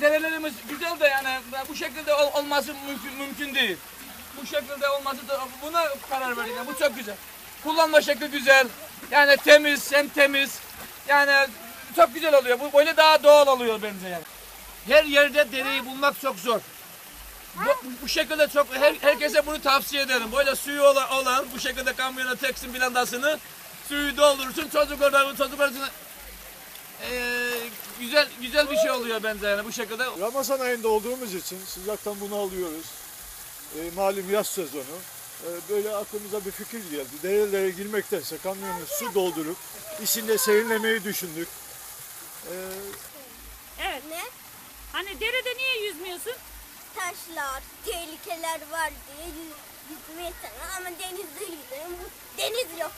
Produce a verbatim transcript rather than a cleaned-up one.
Derelerimiz güzel de yani bu şekilde olması mümkün, mümkün değil. Bu şekilde olması da buna karar verdik. Yani bu çok güzel. Kullanma şekli güzel. Yani temiz, hem temiz. Yani çok güzel oluyor. Bu böyle daha doğal oluyor bence yani. Her yerde dereyi bulmak çok zor. Bu, bu şekilde çok her, herkese bunu tavsiye ederim. Böyle suyu olan, olan bu şekilde kamyona teksin bilandasını suyu doldurursun. Çocuklar, çocuklar Ee, güzel güzel bir şey oluyor bence yani bu şekilde. Ramazan ayında olduğumuz için sıcaktan bunu alıyoruz. E, malum yaz sezonu. E, böyle aklımıza bir fikir geldi. Derelere girmektense kamyonu su doldurup içinde serinlemeyi düşündük. E, evet. Ne? Hani derede niye yüzmüyorsun? Taşlar, tehlikeler var diye yüzmeye sana ama denizde yüzüyorum. Deniz yok.